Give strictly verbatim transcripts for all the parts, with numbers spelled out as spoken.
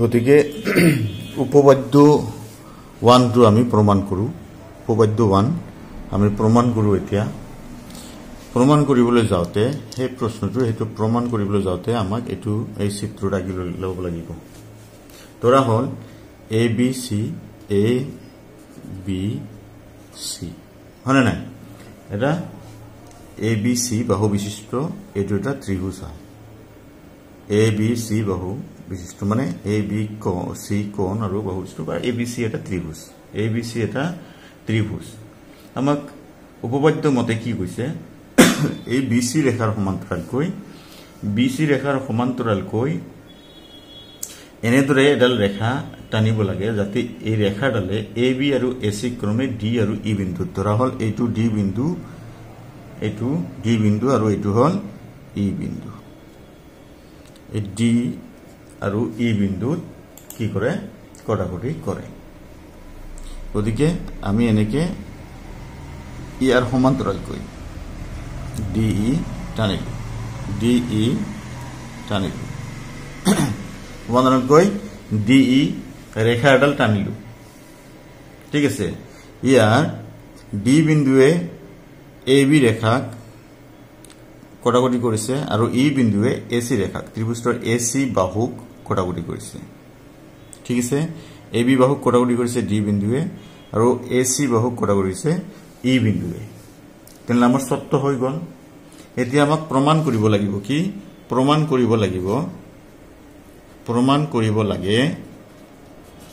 गति के उपपाद्य वन तो आम प्रमाण करूँ उपपाद्य वन आम प्रमाण करूँ इतना प्रमाण जाते प्रश्न तो प्रमाण जाते आम चित्र लग लगे धरा हल A B C A B C है ना एटा ए बी सी बाहु विशिष्ट ये त्रिभुज है ए बी सी बाहु विशिष्ट माने ए बी सी कोण और बाहु विशिष्ट ए बी सी एटा त्रिभुज ए बी सी एटा त्रिभुज आमक उपपाद्य मते कि कइसे A B C रेखार समान्तरालकै B C रेखार समान्तरालकै एनेदरे एडाल रेखा टानिब लागे जाते ए रेखाडाले ए बी और ए सी क्रमे डि और इ बिंदु धरा हल एटु डि बिंदु एटु डि बिंदु और एटु हल इ बिंदु डि और इ बिंदुत कि करे कटाकटी करे गतिके आमी एनेके इयार समान्तरालकै डि इ टानिलो डि इ टानिलो समान्तरालकै डि इ रेखा एडाल टानिलो ठीक आछे इयार डि बिंदुए ए बी रेखाक कटाकटी करिछे और इ बिंदुए ए सी रेखा त्रिभुजर ए सी बाहुक कटाकटी करिछे ठीक है ए बी बाहुक कटाकटी करिछे डि बिंदुए और ए सी बाहुक कटाकटी करिछे इ बिंदुए तेनाली आमार सत्य हो गल एतिया आमाक प्रमाण करिब लागिब कि प्रमाण करिब लागिब प्रमाण करिब लागे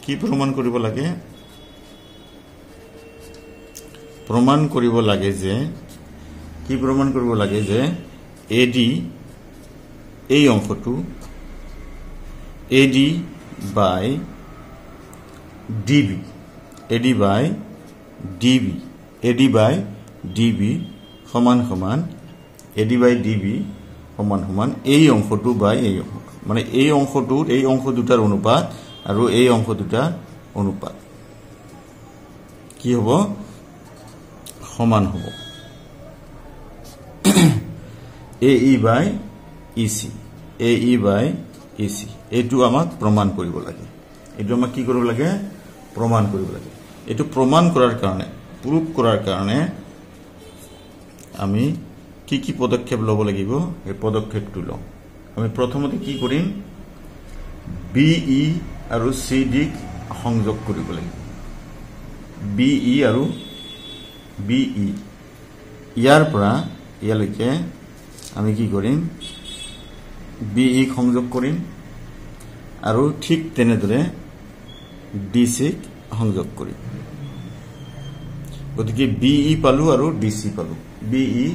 कि प्रमाण करिब लागे प्रमाण करिब लागे जे कि प्रमाण करिब लागे जे एडी এই অংশটো AD by DB AD by DB AD by DB সমান সমান এডি বাই ডিবি সমান সমান এই অংশটো বাই এই অংশ মানে এই অংশটোর এই অংশ দুটার অনুপাত আর এই অংশ দুটার অনুপাত কি হব সমান হব ए बाय इसी ए बाय इसी यू आम प्रमाण लगे यू आम कि लगे प्रमाण लगे यू प्रमाण करार कारण प्रूफ करार कारण आम कि कि पदक्षेप लब लगे ये पदक्षेप तो लम प्रथम कि बी इ और सी डी संयोग कर लगे बी इ और बी इ यारपरा इलेके आमी कि करिम बी इ संयोग करिम और ठीक तेनेदरे डि सि संयोग करिम गतिके बीई पालू और डिसी पालू बीई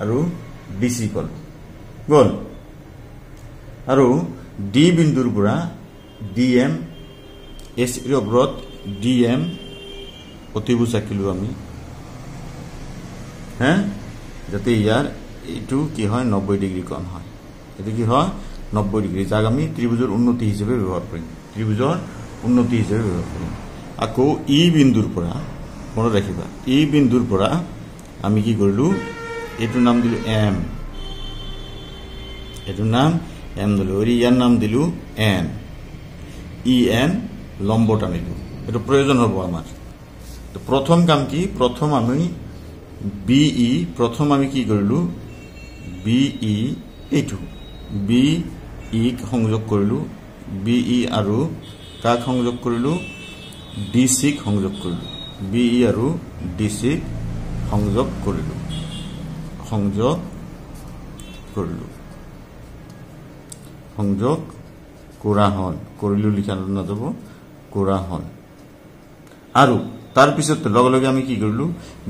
और डिसी पालू गल और डि बिंदुर पुरा डिएम एस अग्रत डिएम अतिभुज आँकिल आम हाँ जाते यार यू कि नब्बे डिग्री कण है ये कि नब्बे डिग्री जग आम त्रिभुजर उन्नति हिसाब से व्यवहार कर त्रिभुजर उन्नति हिसाब से व्यवहार करें आको इ बिंदुर पुरा मन रखा इ बिंदुर पुरा आमी कि करलू एटु नाम दिलू एम एटु नाम एम दिलू और यार नाम दिलू एन इ एन लम्ब टानिलू एटु प्रयोजन हबो आमार तो प्रथम काम कि प्रथम आमी बी इ प्रथम आमी कि करलू बी इ एटु बी इ संयोग करलू बी इ आरो काक संयोग करलू डि सिक संयोग करलू बीई और डिसी संयोग करलू संयोग करलू संयोग कोरा हल करलू लिखा नजब कोरा हल और तार पिछत लगे लगे आमी कि करलू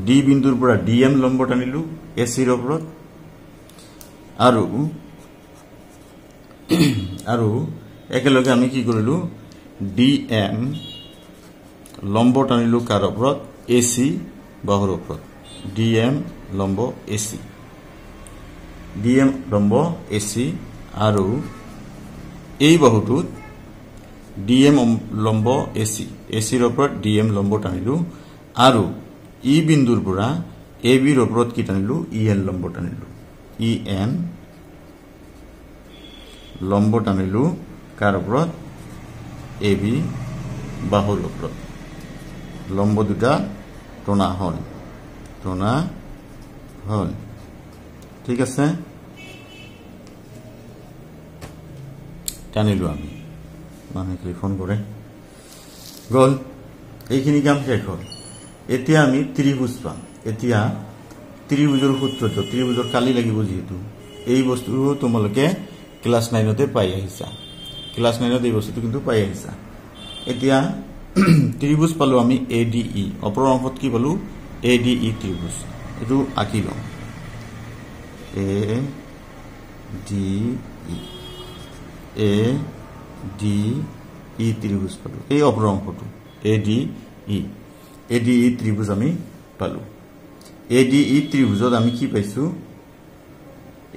डि बिंदुर पुरा डिएम लम्ब टानिलू एसिर ओपरत आरो आरो एके लगे आमी कि करलू डिएम लम्ब टानिलू कार ओपरत एसी बाहुर ओपरत डिएम लम्ब एसी डिएम लम्ब एसी और ये बाहुत डिएम लम्ब एसी एसिर ओपरत डिएम लम्ब टानिलू और इ बिंदुर पुरा ए बिर ओपरत कि टानिलू इ एन लम्ब टानिलू इ एन लम्ब टानिलू कार ओपरत ए बी बाहुर ओपरत लम्ब दुटा टना हल टना हल ठीक है टानिल मानी टेलीफोन कर गल ये कम शेष हल एतिया त्रिभुज पाम एतिया त्रिभुजर सूत्र त्रिभुजर काली लगे जीतु ये बस्तु तुम लोग क्लास नाइनते पाई क्लास नाइनत ये बस्तु किन्तु पाई एतिया त्रिभुज पालू आमी ए डि इ अपर अंशत कि पालू ए डि इ त्रिभुज यू आँकि लम ए डि इ ए डि इ त्रिभुज पालू ये अपर अंशटो ए डि इ ए डि इ त्रिभुज आमी पालू ए डि इ त्रिभुजत आमी कि पाइछु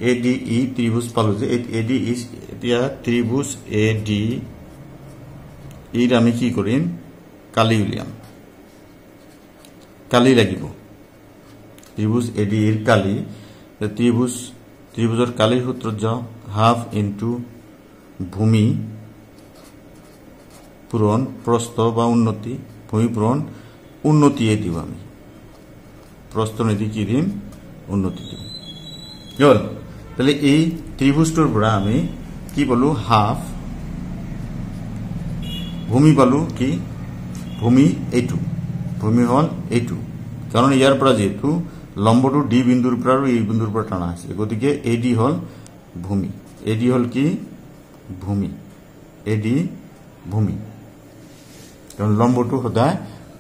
ए डि इ त्रिभुज पालू जे ए डि इ एतिया त्रिभुज ए डि इ आमी कि करिम काली उलियाम काली लगे त्रिभुज ए डि इ काली त्रिभुज त्रिभुजर काली सूत्र जाओ हाफ इंटू भूमि पूरण प्रस्थ बा उन्नति भूमि पूरण उन्नति दीब आम प्रस्थ निधि कि दीम उन्नति दीम गल तेल त्रिभुजटर आमी कि बोलो हाफ भूमि पालू कि भूमि यू भूमि हल यू कारण यार जीतु लम्ब तो डि बिंदुर पर और ए बिंदुर पर टाना गति के ए डि हल भूमि ए डि हल कि भूमि ए डि भूमि कारण लम्ब तो सदा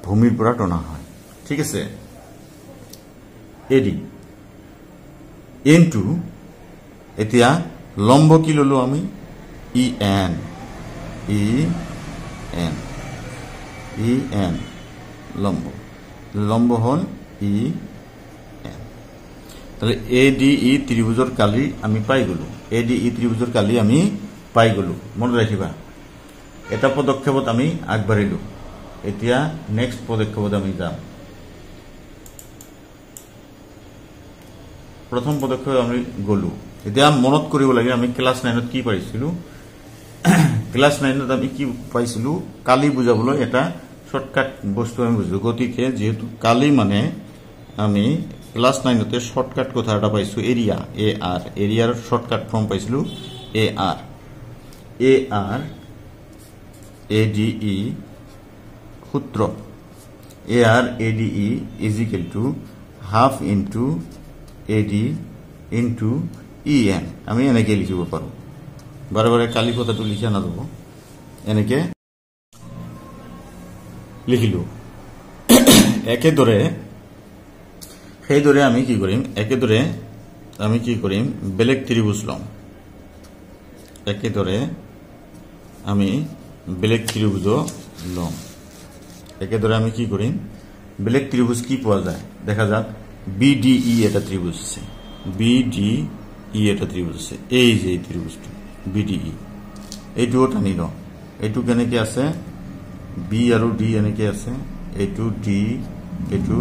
भूमिर पर टना है ठीक है ए डि एन टू एतिया लम्ब कि ललो आमी E N E N E N लम्ब लम्ब हल इ एन ताले ए डि इ त्रिभुजर काली आमी पाई गलो ए डि इ त्रिभुजर काली आमी पाई गलो मन राखिबा एटा पदक्षेपत आमी आगबारिलो एतिया नेक्स्ट पदक्षेपत आमी जाम प्रथम पदक्षेप आमी गलो एतिया मनत करिब लागे आमी क्लास नाइनत कि पाइसिलु क्लास नाइनत आमी कि पाइसिलु काली बुझाबोले एटा शर्टकाट बस्तु आमी बुझो गति के जेहेतु काली माने आमी क्लास नाइनते शर्टकाट कथा एटा पाइसु एरिया ए आर एरियार शर्टकाट फर्म पाइसिलु A R A R A D E सूत्र A R A D E is equal to half into A D into E N आमी एनेके लिखिब पारो बारे बारे काली कथा तो लिखा ना दब एनेके लिखिल एक সেইদরে আমি কি কৰিম একেদৰে আমি কি কৰিম বেলেগ ত্রিভুজ লম একেদৰে আমি বেলেগ ত্রিভুজ লম একেদৰে আমি কি কৰিম বেলেগ ত্রিভুজ কি পোৱা যায় দেখা যাক বিডিই এটা ত্রিভুজ আছে বিডিই এটা ত্রিভুজ আছে এই যে ত্রিভুজটো বিডিই এইটো টানি লও এইটো কেনেকৈ আছে বি আৰু ডি এনেকৈ আছে এইটো ডি এইটো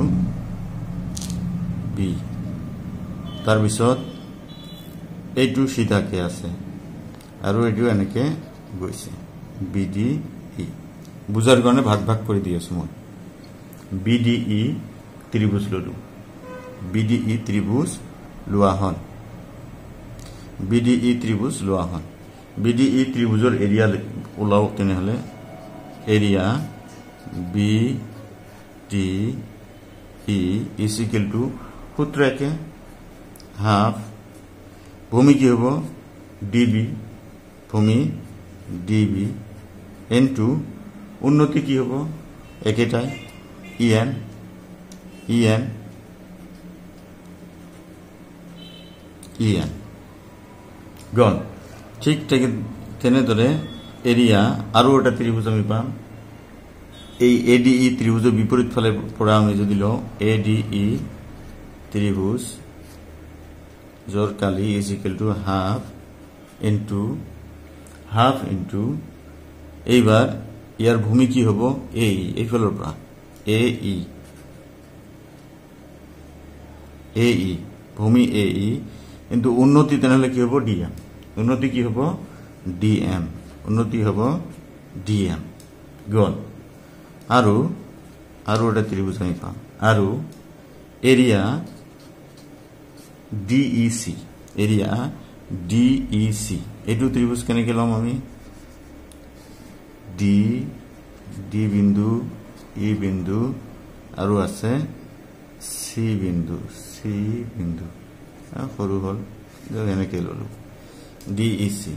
B तार बिसोत एटू सीधा के आसे आरो एटू अनेके गोइसे B D E बुझार गने भाग भाग कर दिए सुमन B D E त्रिभुज ललु B D E त्रिभुज लुआहन B D E त्रिभुज लुआहन B D E त्रिभुजर एरिया ओलाओ तेने हले area B D E is equal to सूत्र एके हाफ भूमि की होबो डीबी भूमि डीबी इनटू उन्नति की होबो एकेटाई ईएन ईएन ईएन गन ठीक ठीक तेने दरे एरिया आरो एटा त्रिभुज आमी पाम এই এডিই ত্রিভুজের বিপরীত ফলে পড়া আমি যদি লও এডিই त्रिभुज जोर काली is equal to half into half into एबार यार भूमि की होबो ए ई फलर परा ए ई ए ई भूमि ए ई इंटू उन्नति तनले की होबो डी एम उन्नति की होबो डी एम उन्नति होबो डी एम गन आरो आरो एटा त्रिभुज আমি পাম आरो एरिया डीईसी एरिया डीईसी एटू त्रिभुज केने के लम आमी डी डी बिंदु ई बिंदु आरो आसे सी बिंदु सी बिंदु आ सरू हल जो एने के ललु डीईसी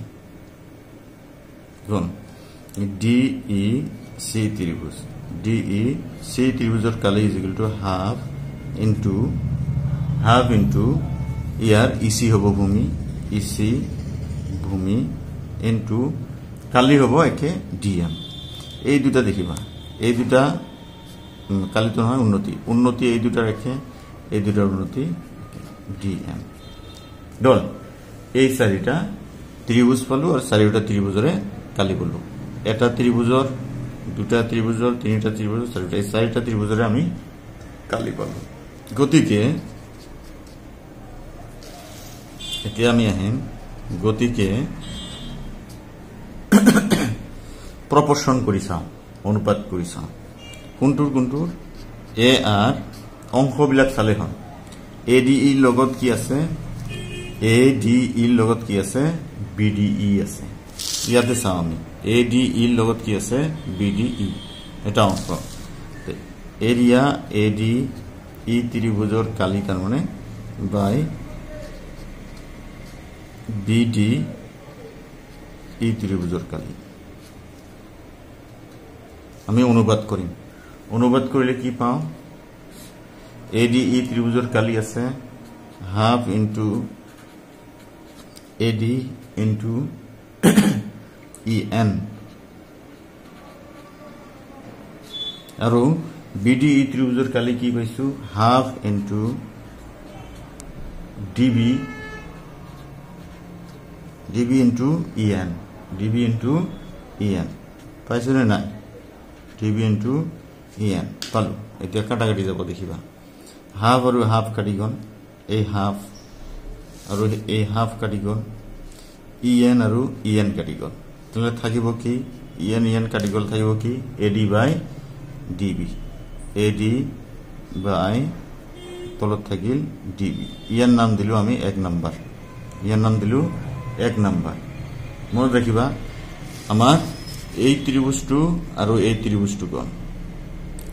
गुण डीईसी त्रिभुज डीईसी त्रिभुजर काले is equal to half into half into यार इसी होबो भूमि इसी भूमि इंटू काली होबो एके डीएम ए दुटा देखिबा ए दुटा काली तो है उन्नति उन्नति ए दुटा रखे ए दुटा उन्नति डीएम डन ए सारिटा त्रिभुज पालू और सारिटा त्रिभुजरे काली बोलू एटा त्रिभुजर दुटा त्रिभुजर तीनटा त्रिभुज सारिटा सारिटा त्रिभुजरे आमी काली पालू गति के गति के प्रपोर्शन कर अनुपात कर कुनटुर कुनटुर ए आर अंशবিলাক চালে হন ए डी इ লগত কি আছে ए डी इ লগত কি আছে बी डी इ আছে ইয়াতে চাও আমি ए डी इ লগত কি আছে बी डी इ এটা অংশ এরিয়া ए डी ই ত্রিভুজের কালি তার মানে বাই বিডি ই ত্রিভুজের কালি আমি অনুবাদ করি অনুবাদ করলে কি পাও এডি ই ত্রিভুজের কালি আছে half into AD into E N আর বিডি ই ত্রিভুজের কালি কি পাইছো half into DB DB into EN DB into EN পাইছো নে নাই ডিবি ইনটু ইএন পালো এটা কাটাকাটি যাব দেখিবা হাফ আৰু হাফ কাটিগন এই হাফ আৰু এই হাফ কাটিগন ইএন আৰু ইএন কাটিগন তেনে থাকিব কি ইএন ইএন কাটিগল থাকিব কি AD by DB AD by तलत थाकिल डीबी इयार नाम दिलु आमी एक नम्बर इयार नाम दिलु एक नम्बर मन राखिबा आमार ए त्रिभुजटु आरो ए त्रिभुजटु गन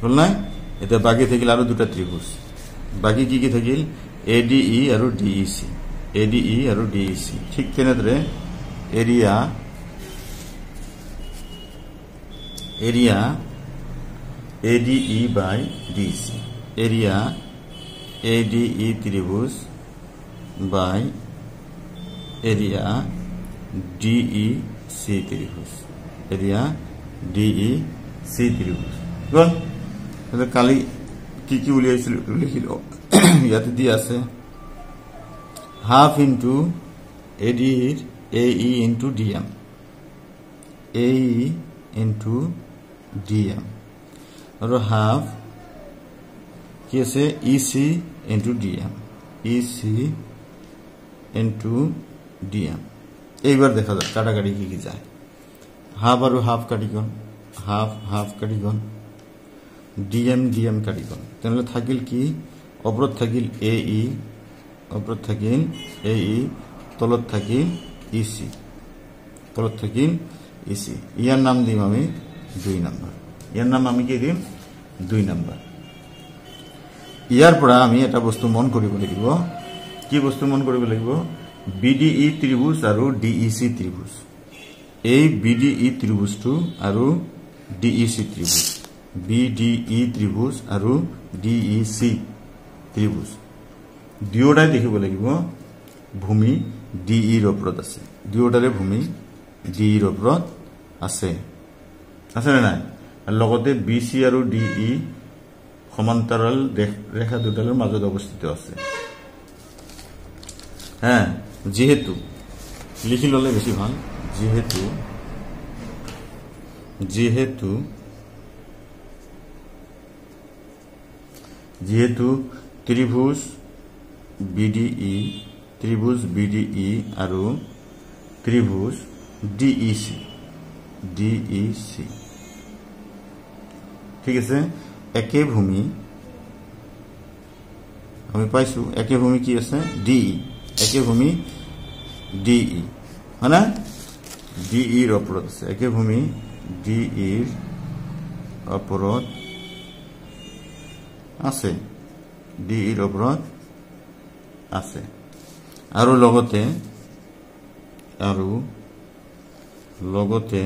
बुझल ना एटा बाकी थाकिल आरो दुटा त्रिभुज बाकी कि कि थाकिल एडीई आरो डीईसी एडीई आरो डीईसी ठीक तेनेदरे area area A D E by D C area ADE त्रिभुज बाय एरिया डीई सी त्रिभुज एरिया डीई सी त्रिभुज गल তাহলে কালি কি কি উলিয়াইছিল লিখিল ইয়াতে দি আছে হাফ ইনটু এডি এই ইনটু ডিএম এই ইনটু ডিএম আর হাফ কি আছে EC into DM EC into DM এইবার দেখা যাক কাটাকাটি কি কি যায় হাফ আর হাফ কাটিগন হাফ হাফ কাটিগন ডিএম ডিএম কাটিগন তাহলে থাকিল কি অপরত থাকিল এই অপরত থাকিল এই তলত থাকিল ইসি তলত থাকিল ইসি ইয়ার নাম দিম আমি দুই নাম্বার ইয়ার নাম আমি কি দিম দুই নাম্বার ইয়ার পড়া আমি এটা বস্তু মন করিব লাগিব কি বস্তু মন করিব লাগিব বিডিই ত্রিভুজ আর ডিইসি ত্রিভুজ এই বিডিই ত্রিভুজটো আর ডিইসি ত্রিভুজ বিডিই ত্রিভুজ আর ডিইসি ত্রিভুজ দুয়োটাই দেখিব লাগিব ভূমি ডিই ৰ ওপৰত আছে দুয়োটাৰে ভূমি ডিই ৰ ওপৰত আছে আছে নে নাই আৰু লগতে বিসি আৰু ডিই সমান্তরাল রেখা দুটালের মাজত অবস্থিত আছে হ্যাঁ যেহেতু লিখি ললে বেশি ভাল যেহেতু যেহেতু যেহেতু ত্রিভুজ বিডিই ত্রিভুজ বিডিই আর ত্রিভুজ ডিইসি ডিইসি ঠিক আছে একে ভূমি আমি পাইছো একে ভূমি কি আছে ডিই একে ভূমি ডিই হনা ডিই এর অপরত আছে একে ভূমি ডিই এর অপরত আছে ডিই এর অপরত আছে আর লগতে আর লগতে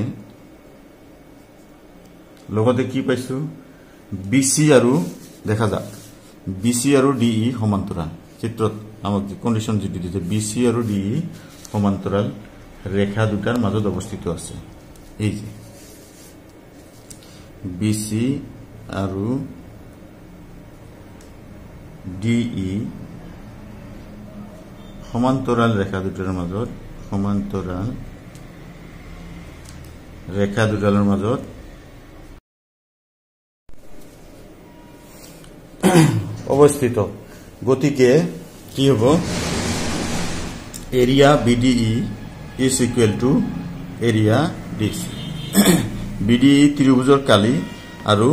লগতে কি পাইছো বিসি আৰু দেখা যাক বিসি আৰু ডিই সমান্তরাল চিত্ৰত আমাক কন্ডিশন যেটি দিছে বিসি আৰু ডিই সমান্তরাল রেখা দুটার মাজত অবস্থিত আছে এই যে বিসি আৰু ডিই সমান্তরাল রেখা দুটার মাজত সমান্তরাল রেখা দুটার মাজত অবস্থিত গতিকে কি হবে area BDE is equal to area DC BDE ত্রিভুজৰ কালি আৰু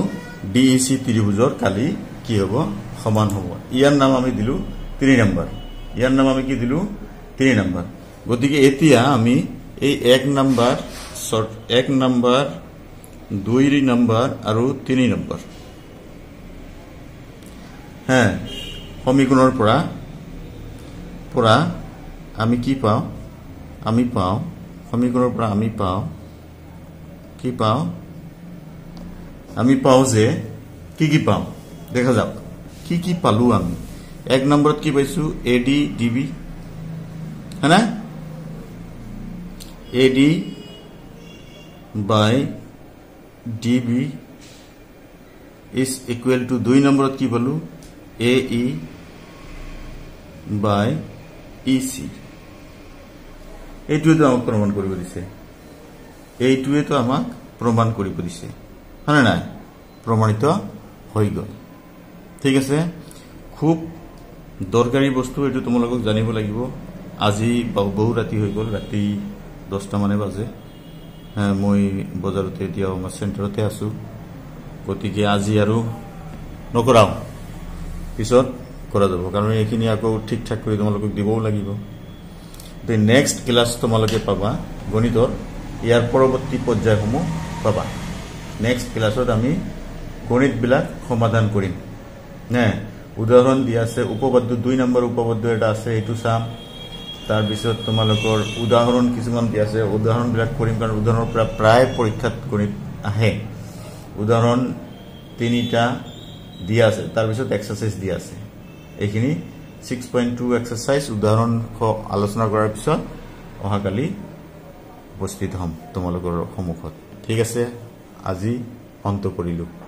ডিইসি ত্রিভুজৰ কালি কি হবে সমান হব ইয়ার নাম আমি দিলু তিন নম্বর ইয়ার নাম আমি কি দিলু তিন নম্বর গতিকে এতিয়া আমি এই এক নম্বর শর্ট এক নম্বর দুই নম্বর আৰু তিন নম্বর হ্যাঁ সমীকরণের পৰা পৰা আমি কি পাও আমি পাও সমীকরণের পৰা আমি পাও কি পাও আমি পাও যে কি কি পাও দেখা যাক কি কি পালু আমি এক নম্বৰত কি পাইছো এডি ডিবি হ্যাঁ না AD by DB is equal to দুই নম্বৰত কি পালু A E by E C এইটোৱে তো আমাক প্রমাণ কৰিব দিছে এইটোৱে তো আমাক প্রমাণ কৰিব দিছে হয়নে নাই প্রমাণিত হৈ গল ঠিক আছে খুব দৰকাৰী বস্তু এইটো তোমালোকক জানিব লাগিব আজি বহু ৰাতি হৈ গল ৰাতি দহটা মানে বাজে মই বজাৰতে এতিয়া আমাৰ চেণ্টাৰতে আছো গতিকে আজি আৰু নকৰাও পিছত কৰা যাব কারণ এইখিনি আকৌ ঠিকঠাক কৰি তোমালোকক দিবও লাগিব তে নেক্সট ক্লাস তোমালোকে পাবা গণিতৰ ইয়াৰ পৰৱৰ্তী পৰ্যায়সমূহ পাবা নেক্সট ক্লাছত আমি গণিতবিলাক সমাধান কৰিম নে উদাহৰণ দিয়া আছে উপপাদ্য দুই নম্বৰ উপপাদ্য এটা আছে এটো চাম তাৰ পিছত তোমালোকৰ উদাহৰণ কিছুমান দিয়া আছে উদাহৰণবিলাক কৰিম কাৰণ উদাহৰণৰ পৰা প্ৰায় পৰীক্ষাত গণিত আহে উদাহৰণ তিনিটা দিয়া আছে তার পিছত এক্সারসাইজ দিয়া আছে এইখিনি six point two एक्सरसाइज उदाहरण आलोचना करार पिछत अहा काली उपस्थित हम तुमलोकर सम्मुखत। ठीक आछे, আজি অন্ত কৰিলো।